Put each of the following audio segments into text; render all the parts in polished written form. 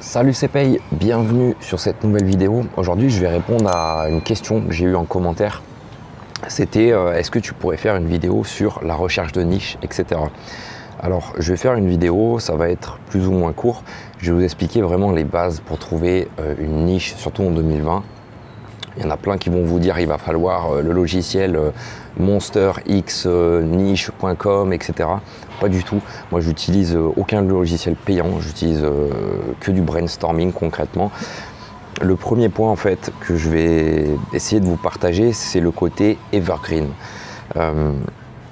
Salut, c'est Peii, bienvenue sur cette nouvelle vidéo. Aujourd'hui, je vais répondre à une question que j'ai eue en commentaire. C'était est-ce que tu pourrais faire une vidéo sur la recherche de niche, etc. Alors, je vais faire une vidéo, ça va être plus ou moins court. Je vais vous expliquer vraiment les bases pour trouver une niche, surtout en 2020. Il y en a plein qui vont vous dire il va falloir le logiciel monsterxniche.com, etc. Pas du tout. Moi, j'utilise aucun logiciel payant. J'utilise que du brainstorming concrètement. Le premier point en fait que je vais essayer de vous partager, c'est le côté evergreen.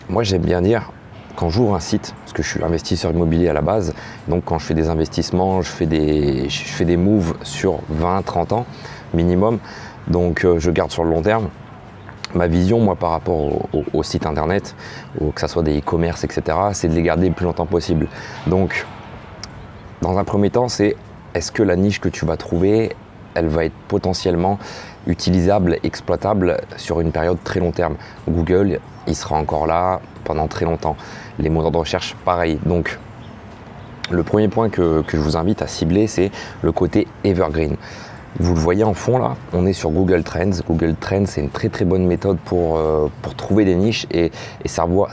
Moi, j'aime bien dire quand j'ouvre un site, parce que je suis investisseur immobilier à la base, donc quand je fais des investissements, je fais des moves sur 20-30 ans minimum. Donc je garde sur le long terme. Ma vision, moi, par rapport au site internet, ou que ce soit des e-commerce, etc., c'est de les garder le plus longtemps possible. Donc, dans un premier temps, c'est est-ce que la niche que tu vas trouver, elle va être potentiellement utilisable, exploitable sur une période très long terme. Google, il sera encore là pendant très longtemps. Les moteurs de recherche, pareil. Donc, le premier point que je vous invite à cibler, c'est le côté evergreen. Vous le voyez en fond là, on est sur Google Trends. Google Trends, c'est une très bonne méthode pour trouver des niches et savoir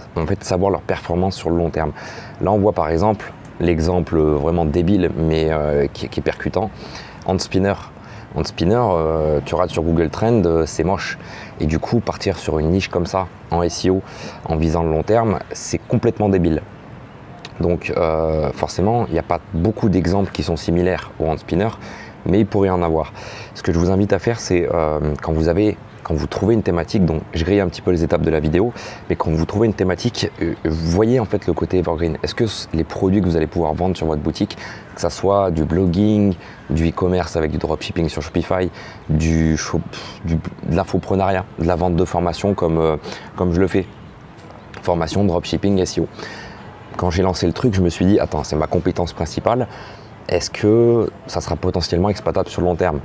leur performance sur le long terme. Là, on voit par exemple l'exemple vraiment débile mais qui est percutant, Hand Spinner. Hand Spinner, tu rates sur Google Trends, c'est moche. Et du coup, partir sur une niche comme ça en SEO, en visant le long terme, c'est complètement débile. Donc forcément, il n'y a pas beaucoup d'exemples qui sont similaires au Hand Spinner, mais il pourrait en avoir. Ce que je vous invite à faire, c'est quand vous trouvez une thématique, donc je grille un petit peu les étapes de la vidéo, mais quand vous trouvez une thématique, vous voyez en fait le côté evergreen. Est-ce que les produits que vous allez pouvoir vendre sur votre boutique, que ça soit du blogging, du e-commerce avec du dropshipping sur Shopify, de l'infoprenariat, de la vente de formation comme je le fais, formation, dropshipping, SEO. Quand j'ai lancé le truc, je me suis dit, attends, c'est ma compétence principale. Est-ce que ça sera potentiellement exploitable sur le long terme?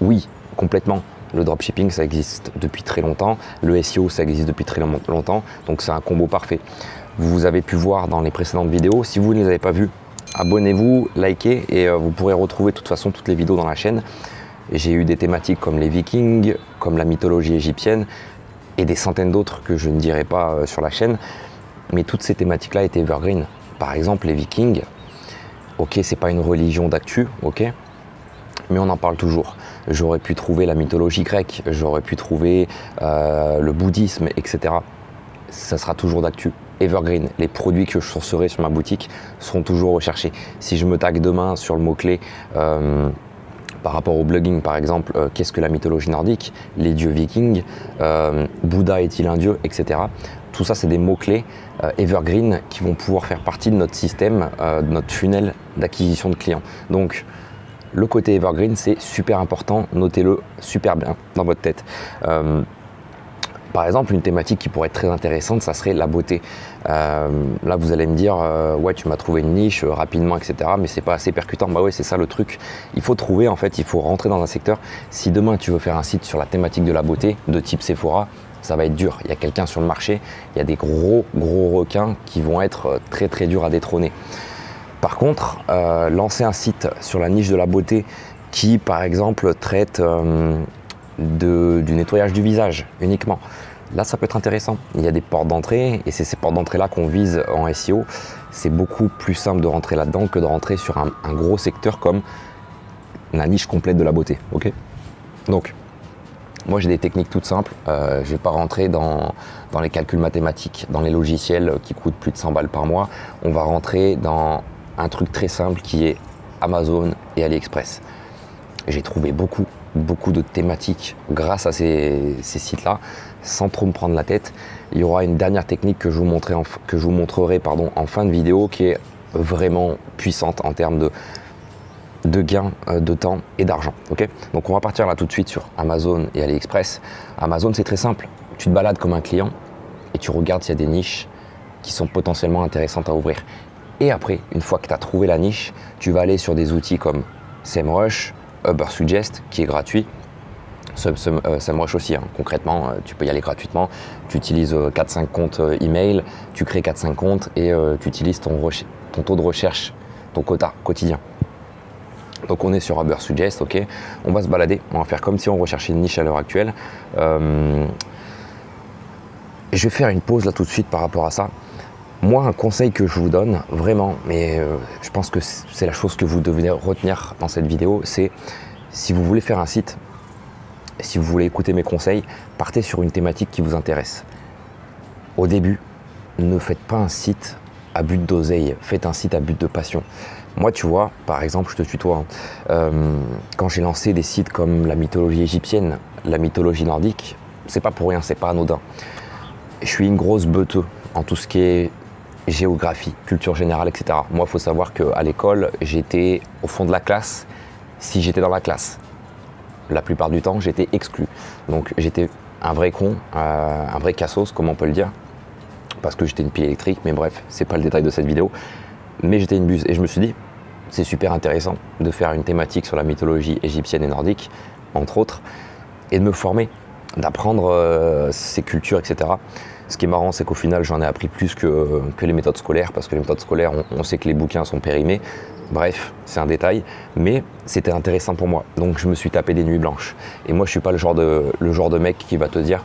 Oui, complètement. Le dropshipping, ça existe depuis très longtemps. Le SEO, ça existe depuis très longtemps. Donc, c'est un combo parfait. Vous avez pu voir dans les précédentes vidéos. Si vous ne les avez pas vues, abonnez-vous, likez et vous pourrez retrouver de toute façon toutes les vidéos dans la chaîne. J'ai eu des thématiques comme les Vikings, comme la mythologie égyptienne et des centaines d'autres que je ne dirai pas sur la chaîne. Mais toutes ces thématiques-là étaient evergreen. Par exemple, les Vikings. Ok, c'est pas une religion d'actu, ok, mais on en parle toujours. J'aurais pu trouver la mythologie grecque, j'aurais pu trouver le bouddhisme, etc. Ça sera toujours d'actu. Evergreen, les produits que je sourcerai sur ma boutique seront toujours recherchés. Si je me tague demain sur le mot-clé par rapport au blogging, par exemple, qu'est-ce que la mythologie nordique, les dieux vikings, Bouddha est-il un dieu, etc. Tout ça, c'est des mots-clés evergreen qui vont pouvoir faire partie de notre système, de notre funnel d'acquisition de clients. Donc, le côté evergreen, c'est super important. Notez-le super bien dans votre tête. Par exemple, une thématique qui pourrait être très intéressante, ça serait la beauté. Là, vous allez me dire, ouais, tu m'as trouvé une niche rapidement, etc. Mais c'est pas assez percutant. Bah ouais, c'est ça le truc. Il faut trouver, en fait, il faut rentrer dans un secteur. Si demain, tu veux faire un site sur la thématique de la beauté, de type Sephora, ça va être dur. Il y a quelqu'un sur le marché, il y a des gros requins qui vont être très durs à détrôner. Par contre, lancer un site sur la niche de la beauté qui, par exemple, traite du nettoyage du visage uniquement, là, ça peut être intéressant. Il y a des portes d'entrée et c'est ces portes d'entrée-là qu'on vise en SEO. C'est beaucoup plus simple de rentrer là-dedans que de rentrer sur un gros secteur comme la niche complète de la beauté. Ok, donc, moi, j'ai des techniques toutes simples. Je ne vais pas rentrer dans les calculs mathématiques, dans les logiciels qui coûtent plus de 100 balles par mois. On va rentrer dans un truc très simple qui est Amazon et AliExpress. J'ai trouvé beaucoup de thématiques grâce à ces sites-là, sans trop me prendre la tête. Il y aura une dernière technique que je vous montrerai en fin de vidéo qui est vraiment puissante en termes de gain de temps et d'argent. Okay, donc on va partir là tout de suite sur Amazon et AliExpress. Amazon, c'est très simple. Tu te balades comme un client et tu regardes s'il y a des niches qui sont potentiellement intéressantes à ouvrir. Et après, une fois que tu as trouvé la niche, tu vas aller sur des outils comme SEMrush, Ubersuggest qui est gratuit. SEMrush aussi, hein. Concrètement, tu peux y aller gratuitement. Tu utilises 4-5 comptes email, tu crées 4-5 comptes et tu utilises ton taux de recherche, ton quota quotidien. Donc on est sur Ubersuggest, ok, on va se balader, on va faire comme si on recherchait une niche à l'heure actuelle. Je vais faire une pause là tout de suite par rapport à ça. Moi, un conseil que je vous donne vraiment, mais je pense que c'est la chose que vous devez retenir dans cette vidéo, c'est si vous voulez faire un site, si vous voulez écouter mes conseils, partez sur une thématique qui vous intéresse. Au début, ne faites pas un site à but d'oseille, faites un site à but de passion. Moi, tu vois, par exemple, je te tutoie, hein, quand j'ai lancé des sites comme la mythologie égyptienne, la mythologie nordique, c'est pas pour rien, c'est pas anodin. Je suis une grosse beuteuse en tout ce qui est géographie, culture générale, etc. Moi, il faut savoir qu'à l'école, j'étais au fond de la classe si j'étais dans la classe. La plupart du temps, j'étais exclu. Donc, j'étais un vrai con, un vrai cassos, comme on peut le dire, parce que j'étais une pile électrique, mais bref, c'est pas le détail de cette vidéo. Mais j'étais une buse et je me suis dit, c'est super intéressant de faire une thématique sur la mythologie égyptienne et nordique, entre autres, et de me former, d'apprendre ces cultures, etc. Ce qui est marrant, c'est qu'au final, j'en ai appris plus que les méthodes scolaires, parce que les méthodes scolaires, on sait que les bouquins sont périmés. Bref, c'est un détail, mais c'était intéressant pour moi. Donc, je me suis tapé des nuits blanches. Et moi, je ne suis pas le genre de mec qui va te dire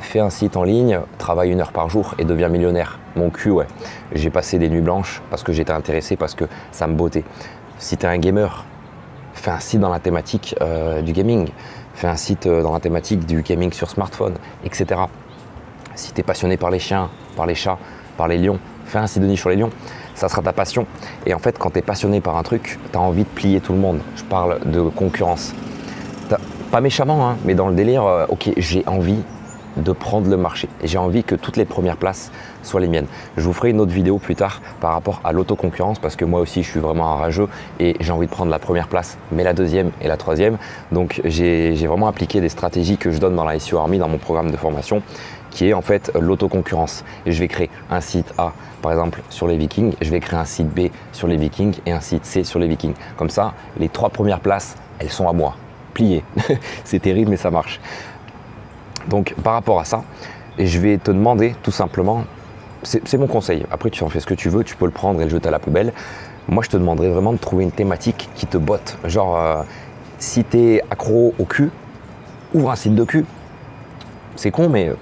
fais un site en ligne, travaille 1 heure par jour et deviens millionnaire. Mon cul, ouais. J'ai passé des nuits blanches parce que j'étais intéressé, parce que ça me bottait. Si tu es un gamer, fais un site dans la thématique du gaming. Fais un site dans la thématique du gaming sur smartphone, etc. Si tu es passionné par les chiens, par les chats, par les lions, fais un site de niche sur les lions. Ça sera ta passion. Et en fait, quand tu es passionné par un truc, tu as envie de plier tout le monde. Je parle de concurrence. Pas méchamment, hein, mais dans le délire, ok, j'ai envie de prendre le marché. J'ai envie que toutes les premières places soient les miennes. Je vous ferai une autre vidéo plus tard par rapport à l'autoconcurrence parce que moi aussi je suis vraiment un rageux et j'ai envie de prendre la première place, mais la deuxième et la troisième. Donc j'ai vraiment appliqué des stratégies que je donne dans la SEO Army, dans mon programme de formation, qui est en fait l'autoconcurrence. Je vais créer un site A, par exemple, sur les Vikings, je vais créer un site B sur les Vikings et un site C sur les Vikings. Comme ça, les 3 premières places, elles sont à moi. Plié. C'est terrible, mais ça marche. Donc, par rapport à ça, je vais te demander tout simplement, c'est mon conseil, après tu en fais ce que tu veux, tu peux le prendre et le jeter à la poubelle. Moi, je te demanderais vraiment de trouver une thématique qui te botte. Genre, si tu es accro au cul, ouvre un site de cul. C'est con, mais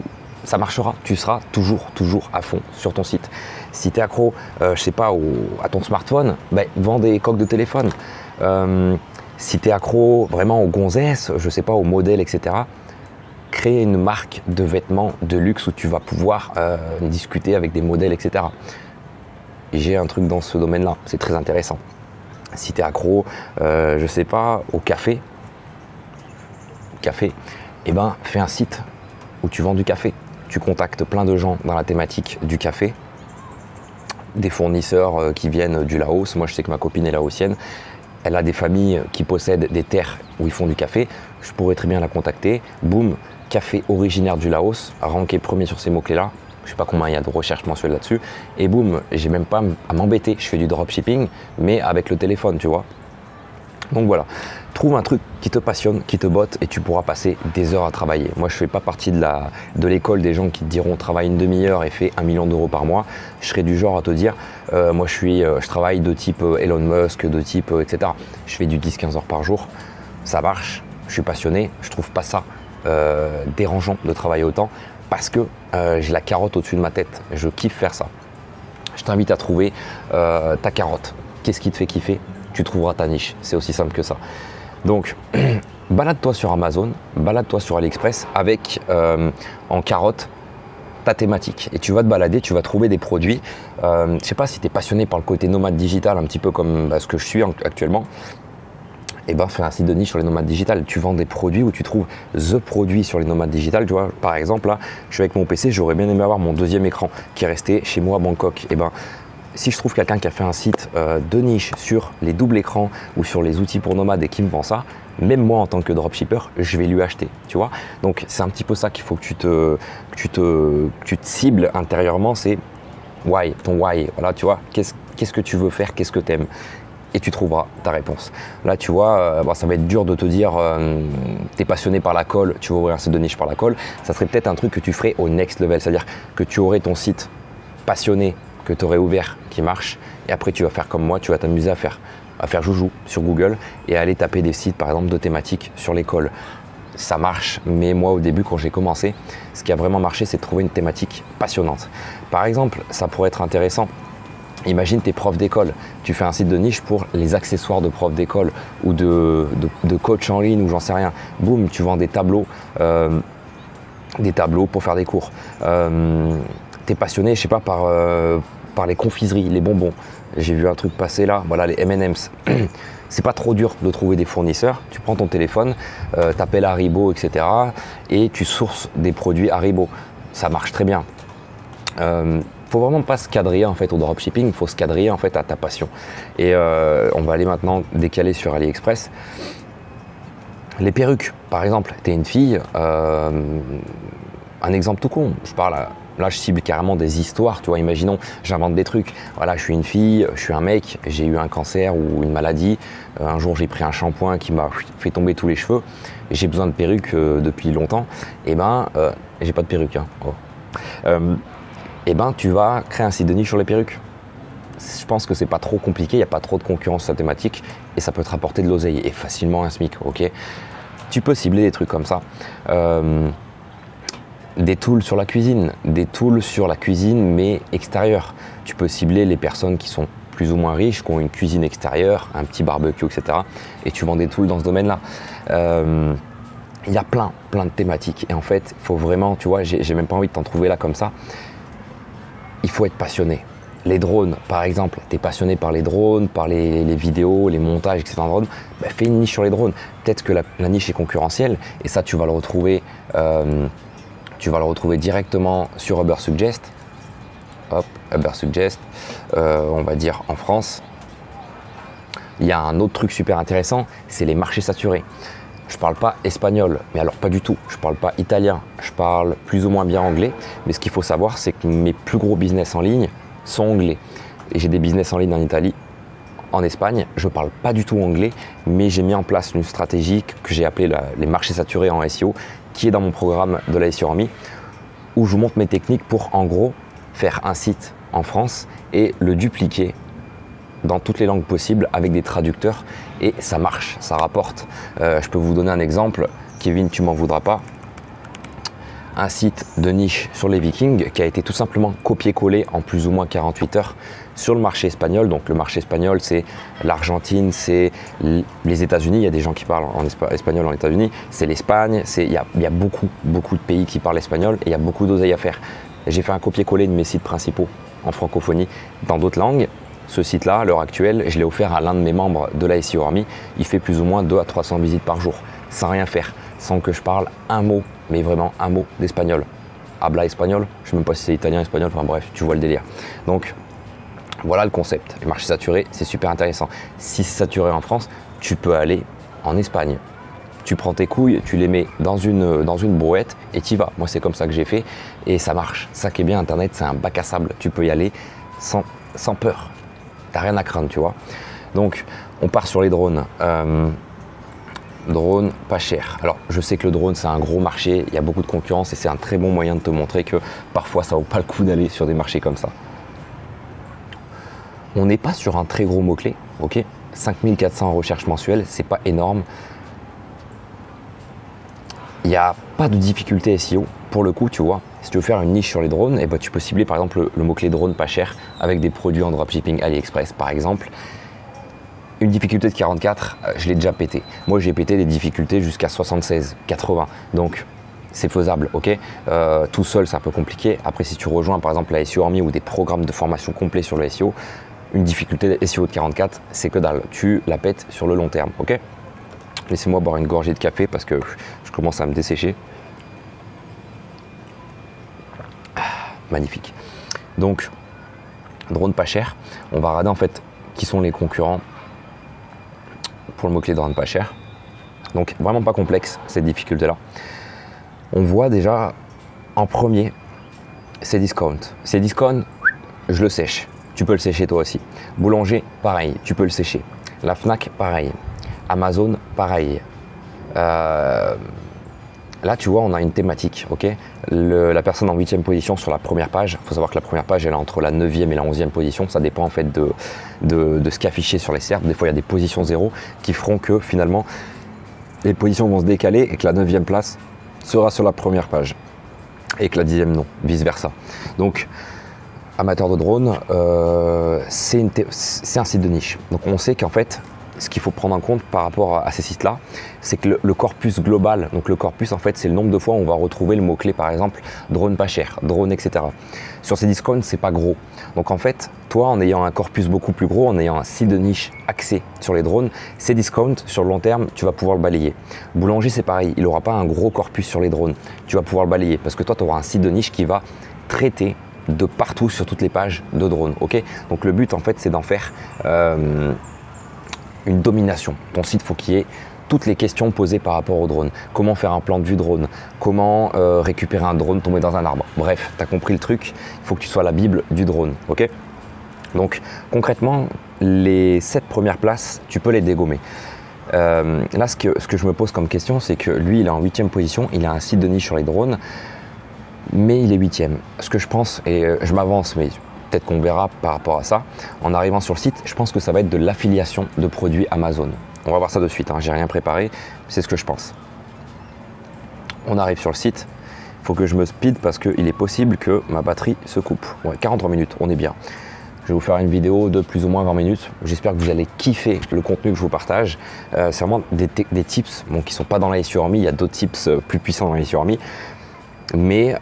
ça marchera. Tu seras toujours à fond sur ton site. Si tu es accro, je sais pas, à ton smartphone, bah, vends des coques de téléphone. Si tu es accro vraiment aux gonzesses, je sais pas, aux modèles, etc., créer une marque de vêtements de luxe où tu vas pouvoir discuter avec des modèles, etc. Et j'ai un truc dans ce domaine-là, c'est très intéressant. Si tu es accro, je sais pas, au café, eh ben, fais un site où tu vends du café. Tu contactes plein de gens dans la thématique du café, des fournisseurs qui viennent du Laos. Moi, je sais que ma copine est laotienne. Elle a des familles qui possèdent des terres où ils font du café. Je pourrais très bien la contacter. Boum, café originaire du Laos, ranké premier sur ces mots-clés-là. Je sais pas combien il y a de recherches mensuelles là-dessus. Et boum, j'ai même pas à m'embêter. Je fais du dropshipping, mais avec le téléphone, tu vois. Donc voilà, trouve un truc qui te passionne, qui te botte et tu pourras passer des heures à travailler. Moi, je fais pas partie de l'école des gens qui te diront travaille une demi-heure et fais 1 million d'euros par mois. Je serais du genre à te dire, moi je travaille de type Elon Musk, de type etc. Je fais du 10-15 heures par jour, ça marche, je suis passionné, je trouve pas ça dérangeant de travailler autant parce que j'ai la carotte au-dessus de ma tête, je kiffe faire ça. Je t'invite à trouver ta carotte, qu'est-ce qui te fait kiffer? Tu trouveras ta niche, c'est aussi simple que ça. Donc, balade-toi sur Amazon, balade-toi sur AliExpress avec en carotte ta thématique. Et tu vas te balader, tu vas trouver des produits. Je ne sais pas si tu es passionné par le côté nomade digital, un petit peu comme ce que je suis actuellement. Et ben, fais un site de niche sur les nomades digitales. Tu vends des produits où tu trouves the produit sur les nomades digitales. Tu vois, par exemple, là, je suis avec mon PC, j'aurais bien aimé avoir mon 2e écran qui est resté chez moi à Bangkok. Et ben, si je trouve quelqu'un qui a fait un site de niche sur les doubles écrans ou sur les outils pour nomades et qui me vend ça, même moi en tant que dropshipper, je vais lui acheter, tu vois. Donc c'est un petit peu ça qu'il faut que tu te cibles intérieurement, c'est why, ton why, voilà, tu vois, qu'est-ce que tu veux faire, qu'est-ce que tu aimes et tu trouveras ta réponse. Là, tu vois, bon, ça va être dur de te dire tu es passionné par la colle, tu vas ouvrir un site de niche par la colle, ça serait peut-être un truc que tu ferais au next level, c'est-à-dire que tu aurais ton site passionné que tu aurais ouvert qui marche et après tu vas faire comme moi, tu vas t'amuser à faire à faire joujou sur Google et à aller taper des sites par exemple de thématiques sur l'école. Ça marche, mais moi au début quand j'ai commencé, ce qui a vraiment marché c'est de trouver une thématique passionnante. Par exemple, ça pourrait être intéressant. Imagine tes profs d'école, tu fais un site de niche pour les accessoires de profs d'école ou de coach en ligne ou j'en sais rien. Boum, tu vends des tableaux pour faire des cours. T'es passionné, je sais pas, par les confiseries, les bonbons. J'ai vu un truc passer là, voilà les M&M's. C'est pas trop dur de trouver des fournisseurs. Tu prends ton téléphone, t'appelles Haribo, etc. et tu sources des produits Haribo. Ça marche très bien. Faut vraiment pas se quadriller en fait au dropshipping, il faut se quadriller en fait à ta passion. Et on va aller maintenant décaler sur AliExpress. Les perruques, par exemple, tu es une fille, un exemple tout con, je parle là je cible carrément des histoires, tu vois, imaginons j'invente des trucs, voilà je suis une fille, je suis un mec, j'ai eu un cancer ou une maladie, un jour j'ai pris un shampoing qui m'a fait tomber tous les cheveux, j'ai besoin de perruques depuis longtemps, et ben j'ai pas de perruque, hein. Oh. Eh ben, tu vas créer un site de niche sur les perruques. Je pense que c'est pas trop compliqué, il n'y a pas trop de concurrence sur la thématique et ça peut te rapporter de l'oseille et facilement un SMIC, ok? Tu peux cibler des trucs comme ça. Des tools sur la cuisine, mais extérieure. Tu peux cibler les personnes qui sont plus ou moins riches, qui ont une cuisine extérieure, un petit barbecue, etc. et tu vends des tools dans ce domaine-là. Il y a plein de thématiques et en fait, il faut vraiment, tu vois, j'ai même pas envie de t'en trouver là comme ça. Il faut être passionné. Les drones, par exemple, tu es passionné par les drones, par les vidéos, les montages, etc. Bah, fais une niche sur les drones. Peut-être que la niche est concurrentielle et ça, tu vas le retrouver, directement sur Ubersuggest. Hop, Ubersuggest, on va dire en France. Il y a un autre truc super intéressant, c'est les marchés saturés. Je parle pas espagnol, mais alors pas du tout. Je parle pas italien, je parle plus ou moins bien anglais. Mais ce qu'il faut savoir, c'est que mes plus gros business en ligne sont anglais. Et j'ai des business en ligne en Italie, en Espagne. Je parle pas du tout anglais, mais j'ai mis en place une stratégie que j'ai appelée les marchés saturés en SEO, qui est dans mon programme de la SEO Army, où je vous montre mes techniques pour, en gros, faire un site en France et le dupliquer dans toutes les langues possibles avec des traducteurs et ça marche, ça rapporte. Je peux vous donner un exemple, Kevin, tu m'en voudras pas. Un site de niche sur les Vikings qui a été tout simplement copié-collé en plus ou moins 48 heures sur le marché espagnol. Donc le marché espagnol, c'est l'Argentine, c'est les États-Unis. Il y a des gens qui parlent en espagnol en États-Unis, c'est l'Espagne, il y a beaucoup de pays qui parlent espagnol et il y a beaucoup d'oseilles à faire. J'ai fait un copier-coller de mes sites principaux en francophonie dans d'autres langues. Ce site-là, à l'heure actuelle, je l'ai offert à l'un de mes membres de la SEO Army. Il fait plus ou moins 200 à 300 visites par jour, sans rien faire, sans que je parle un mot, mais vraiment un mot d'espagnol. Habla espagnol, je ne sais même pas si c'est italien, espagnol, enfin bref, tu vois le délire. Donc, voilà le concept. Le marché saturé, c'est super intéressant. Si c'est saturé en France, tu peux aller en Espagne. Tu prends tes couilles, tu les mets dans une brouette et tu y vas. Moi, c'est comme ça que j'ai fait et ça marche. Ça qui est bien, Internet, c'est un bac à sable. Tu peux y aller sans peur. T'as rien à craindre, tu vois. Donc, on part sur les drones. Drone pas cher. Alors, je sais que le drone, c'est un gros marché. Il y a beaucoup de concurrence et c'est un très bon moyen de te montrer que parfois, ça vaut pas le coup d'aller sur des marchés comme ça. On n'est pas sur un très gros mot-clé, ok? 5400 recherches mensuelles, c'est pas énorme. Il n'y a pas de difficulté SEO. Pour le coup, tu vois, si tu veux faire une niche sur les drones, eh ben, tu peux cibler par exemple le mot-clé drone pas cher avec des produits en dropshipping AliExpress par exemple. Une difficulté de 44, je l'ai déjà pété. Moi, j'ai pété des difficultés jusqu'à 76, 80. Donc, c'est faisable, ok? Tout seul, c'est un peu compliqué. Après, si tu rejoins par exemple la SEO Army ou des programmes de formation complets sur le SEO, une difficulté de SEO de 44, c'est que dalle. Tu la pètes sur le long terme, ok? Laissez-moi boire une gorgée de café parce que je commence à me dessécher. Magnifique. Donc, drone pas cher. On va regarder en fait qui sont les concurrents pour le mot-clé drone pas cher. Donc, vraiment pas complexe ces difficultés-là. On voit déjà en premier ces discounts. Ces discounts, je le sèche. Tu peux le sécher toi aussi. Boulanger, pareil. Tu peux le sécher. La Fnac, pareil. Amazon, pareil. Là, tu vois, on a une thématique, ok ? La personne en 8e position sur la première page, il faut savoir que la première page, elle est entre la 9e et la 11e position. Ça dépend en fait de ce qui est affiché sur les SERP. Des fois, il y a des positions zéro qui feront que finalement, les positions vont se décaler et que la 9e place sera sur la première page et que la 10e non, vice-versa. Donc, amateur de drone, c'est un site de niche. Donc, on sait qu'en fait, ce qu'il faut prendre en compte par rapport à ces sites-là, c'est que le corpus global, donc le corpus en fait, c'est le nombre de fois où on va retrouver le mot-clé, par exemple, drone pas cher, drone, etc. Sur ces discounts, c'est pas gros. Donc en fait, toi, en ayant un corpus beaucoup plus gros, en ayant un site de niche axé sur les drones, ces discounts, sur le long terme, tu vas pouvoir le balayer. Boulanger, c'est pareil, il n'aura pas un gros corpus sur les drones. Tu vas pouvoir le balayer parce que toi, tu auras un site de niche qui va traiter de partout sur toutes les pages de drones. Okay ? Donc le but, en fait, c'est d'en faire une domination. Ton site, faut qu'il y ait toutes les questions posées par rapport au drone. Comment faire un plan de vue drone? Comment récupérer un drone tombé dans un arbre? Bref, tu as compris le truc, il faut que tu sois la Bible du drone. Ok? Donc concrètement, les 7 premières places, tu peux les dégommer. Là, ce que je me pose comme question, c'est que lui, il est en 8e position, il a un site de niche sur les drones, mais il est 8e. Ce que je pense, et je m'avance, mais peut-être qu'on verra par rapport à ça. En arrivant sur le site, je pense que ça va être de l'affiliation de produits Amazon. On va voir ça de suite, hein. J'ai rien préparé, c'est ce que je pense. On arrive sur le site, il faut que je me speed parce qu'il est possible que ma batterie se coupe. Ouais, 43 minutes, on est bien. Je vais vous faire une vidéo de plus ou moins 20 minutes. J'espère que vous allez kiffer le contenu que je vous partage. C'est vraiment des tips bon, qui ne sont pas dans la SEO Army, il y a d'autres tips plus puissants dans la SEO Army. Mais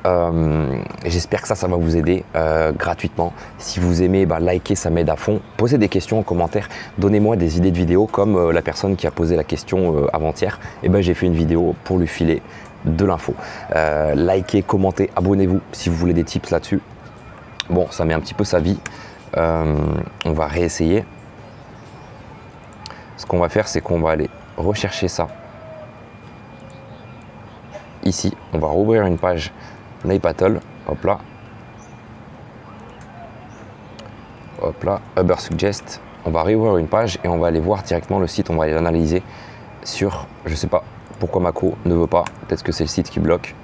j'espère que ça va vous aider gratuitement. Si vous aimez, bah, likez, ça m'aide à fond. Posez des questions en commentaire, donnez-moi des idées de vidéos comme la personne qui a posé la question avant-hier. Et ben, j'ai fait une vidéo pour lui filer de l'info. Likez, commentez, abonnez-vous si vous voulez des tips là-dessus. Bon, ça met un petit peu sa vie. On va réessayer. Ce qu'on va faire, c'est qu'on va aller rechercher ça. Ici, on va rouvrir une page Nay Patel, hop là, Ubersuggest. On va réouvrir une page et on va aller voir directement le site, on va aller l'analyser sur, je sais pas pourquoi Mako ne veut pas, peut-être que c'est le site qui bloque.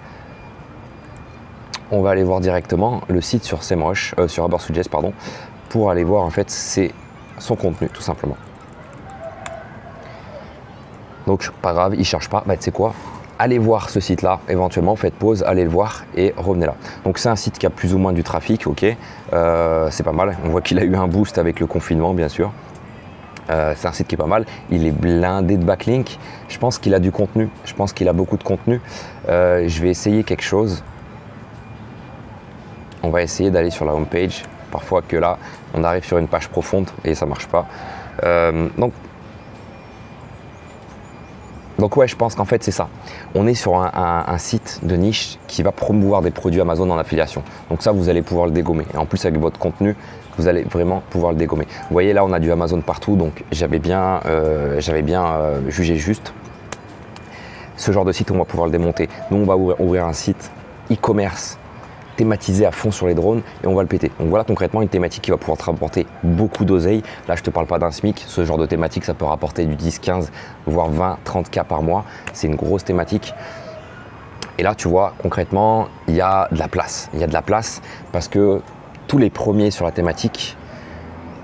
On va aller voir directement le site sur SEMrush, sur Ubersuggest pardon, pour aller voir en fait son contenu tout simplement. Donc pas grave, il cherche pas, bah tu sais quoi? Allez voir ce site là, éventuellement faites pause, allez le voir et revenez là. Donc c'est un site qui a plus ou moins du trafic, ok, c'est pas mal, on voit qu'il a eu un boost avec le confinement bien sûr. C'est un site qui est pas mal, il est blindé de backlinks, je pense qu'il a du contenu, je pense qu'il a beaucoup de contenu. Je vais essayer quelque chose, on va essayer d'aller sur la home page, parfois que là on arrive sur une page profonde et ça marche pas. Donc ouais, je pense qu'en fait c'est ça. On est sur un site de niche qui va promouvoir des produits Amazon en affiliation. Donc ça, vous allez pouvoir le dégommer. Et en plus avec votre contenu, vous allez vraiment pouvoir le dégommer. Vous voyez là, on a du Amazon partout, donc j'avais bien jugé juste. Ce genre de site, on va pouvoir le démonter. Nous, on va ouvrir un site e-commerce thématisé à fond sur les drones et on va le péter. Donc voilà concrètement une thématique qui va pouvoir te rapporter beaucoup d'oseille. Là, je te parle pas d'un SMIC, ce genre de thématique, ça peut rapporter du 10, 15, voire 20, 30K par mois. C'est une grosse thématique. Et là, tu vois, concrètement, il y a de la place. Il y a de la place parce que tous les premiers sur la thématique,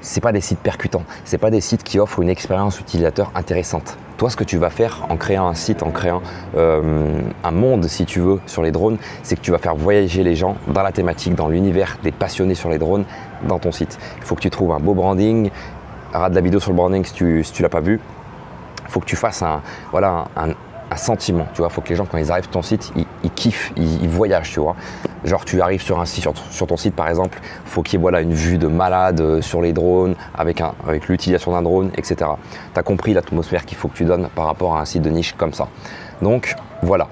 c'est pas des sites percutants, c'est pas des sites qui offrent une expérience utilisateur intéressante. Toi, ce que tu vas faire en créant un site, en créant un monde, si tu veux, sur les drones, c'est que tu vas faire voyager les gens dans la thématique, dans l'univers des passionnés sur les drones, dans ton site. Il faut que tu trouves un beau branding, rate la vidéo sur le branding si tu l'as pas vu. Il faut que tu fasses un sentiment, tu vois. Il faut que les gens, quand ils arrivent sur ton site, ils kiffent, ils voyagent, tu vois. Genre tu arrives sur ton site par exemple, faut qu'il y ait voilà, une vue de malade sur les drones, avec l'utilisation d'un drone, etc. Tu as compris l'atmosphère qu'il faut que tu donnes par rapport à un site de niche comme ça. Donc voilà,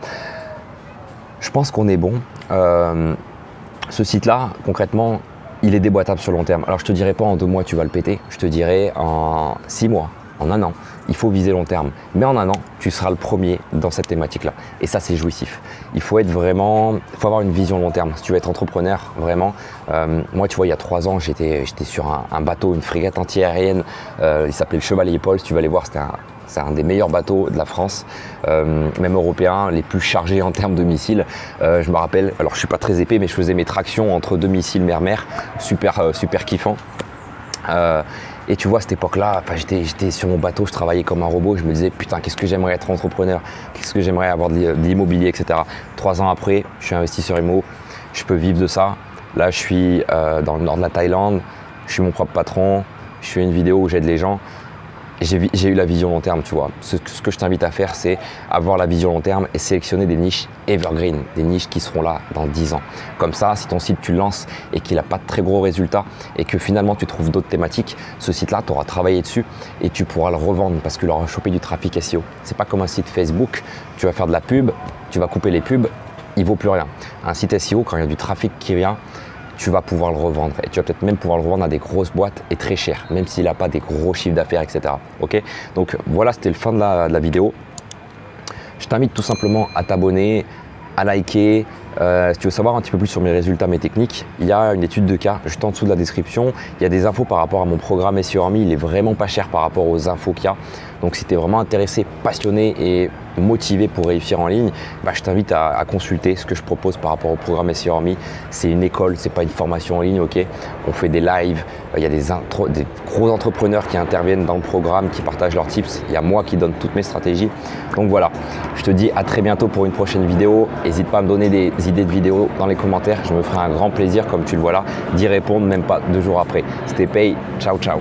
je pense qu'on est bon. Ce site-là, concrètement, il est déboîtable sur le long terme. Alors je te dirai pas en 2 mois tu vas le péter, je te dirai en 6 mois. en un an. Il faut viser long terme, mais en un an, tu seras le premier dans cette thématique-là. Et ça, c'est jouissif. Il faut être vraiment, il faut avoir une vision long terme. Si tu veux être entrepreneur, vraiment, moi, tu vois, il y a 3 ans, j'étais sur un bateau, une frégate anti-aérienne. Il s'appelait le Chevalier Paul. Si tu vas aller voir, c'était c'est un des meilleurs bateaux de la France, même européen, les plus chargés en termes de missiles. Je me rappelle, alors je suis pas très épais, mais je faisais mes tractions entre 2 missiles mer-mer, super kiffant. Et tu vois, à cette époque-là, j'étais sur mon bateau, je travaillais comme un robot, je me disais putain, qu'est-ce que j'aimerais être entrepreneur, qu'est-ce que j'aimerais avoir de l'immobilier, etc. 3 ans après, je suis investisseur immo, je peux vivre de ça. Là, je suis dans le nord de la Thaïlande, je suis mon propre patron, je fais une vidéo où j'aide les gens. J'ai eu la vision long terme, tu vois. Ce que je t'invite à faire, c'est avoir la vision long terme et sélectionner des niches evergreen, des niches qui seront là dans 10 ans. Comme ça, si ton site, tu le lances et qu'il n'a pas de très gros résultats et que finalement, tu trouves d'autres thématiques, ce site-là, tu auras travaillé dessus et tu pourras le revendre parce qu'il aura chopé du trafic SEO. C'est pas comme un site Facebook, tu vas faire de la pub, tu vas couper les pubs, il vaut plus rien. Un site SEO, quand il y a du trafic qui vient, tu vas pouvoir le revendre et tu vas peut-être même pouvoir le revendre à des grosses boîtes et très cher, même s'il n'a pas des gros chiffres d'affaires, etc. Ok, donc voilà, c'était le fin de la vidéo. Je t'invite tout simplement à t'abonner, à liker. Si tu veux savoir un petit peu plus sur mes résultats, mes techniques, il y a une étude de cas juste en dessous de la description. Il y a des infos par rapport à mon programme SEO Army. Il est vraiment pas cher par rapport aux infos qu'il y a. Donc si tu es vraiment intéressé, passionné et motivé pour réussir en ligne, bah, je t'invite à consulter ce que je propose par rapport au programme SEO Army. C'est une école, c'est pas une formation en ligne, ok. On fait des lives, il y a des gros entrepreneurs qui interviennent dans le programme, qui partagent leurs tips, il y a moi qui donne toutes mes stratégies. Donc voilà, je te dis à très bientôt pour une prochaine vidéo. N'hésite pas à me donner des idées de vidéos dans les commentaires, je me ferai un grand plaisir, comme tu le vois là, d'y répondre même pas 2 jours après. C'était Peii, ciao ciao.